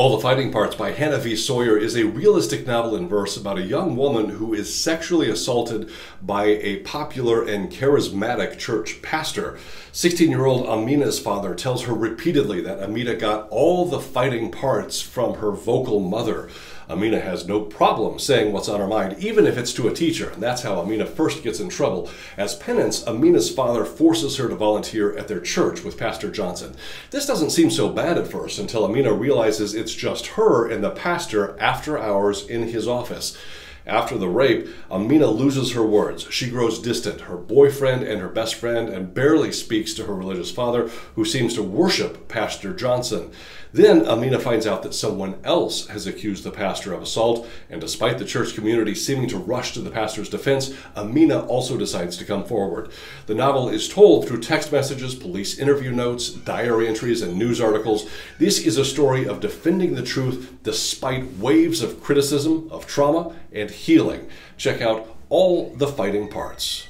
All the Fighting Parts by Hanna V. Sawyer is a realistic novel in verse about a young woman who is sexually assaulted by a popular and charismatic church pastor. 16-year-old Amina's father tells her repeatedly that Amina got all the fighting parts from her vocal mother. Amina has no problem saying what's on her mind, even if it's to a teacher, and that's how Amina first gets in trouble. As penance, Amina's father forces her to volunteer at their church with Pastor Johnson. This doesn't seem so bad at first until Amina realizes it's just her and the pastor after hours in his office. After the rape, Amina loses her words. She grows distant, her boyfriend and her best friend, and barely speaks to her religious father, who seems to worship Pastor Johnson. Then Amina finds out that someone else has accused the pastor of assault, and despite the church community seeming to rush to the pastor's defense, Amina also decides to come forward. The novel is told through text messages, police interview notes, diary entries, and news articles. This is a story of defending the truth despite waves of criticism, of trauma, and healing. Check out All the Fighting Parts.